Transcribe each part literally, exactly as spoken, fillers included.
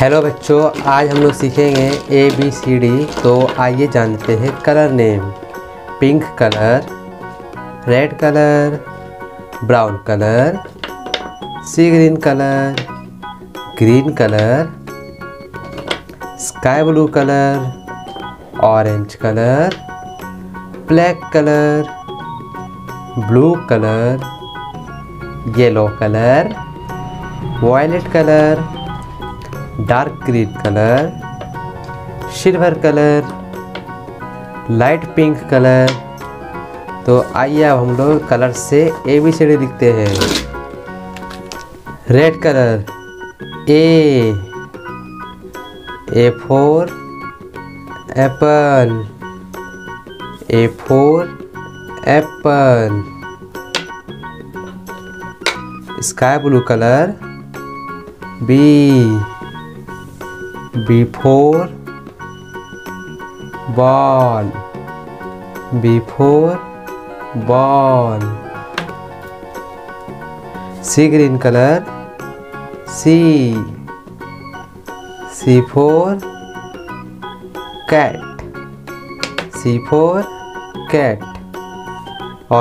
Hello बच्चों, आज हम लोग सीखेंगे ए बी सी डी। तो आइए जानते हैं colour name. Pink colour, red colour, brown colour, sea green colour, green colour, sky blue colour, orange colour, black colour, blue colour, yellow colour, violet colour, dark green colour, silver colour, light pink colour. तो आइए अब हम लोग colour से A B C D लिखते हैं। Red colour A, A for apple, A for apple. Sky blue colour B, B for ball, B for ball। Sea green color C, C for cat, C for cat।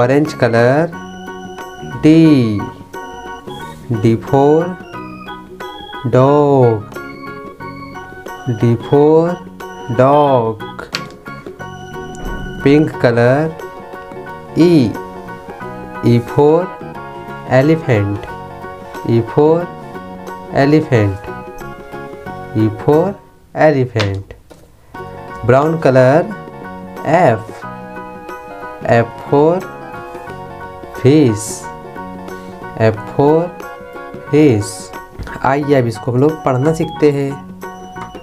Orange color D, D for dog, D for dog। Pink color E, E for elephant, E for elephant, E for elephant। Brown color F, F for fish, F for fish। आइए अब इसको हम लोग पढ़ना सीखते हैं।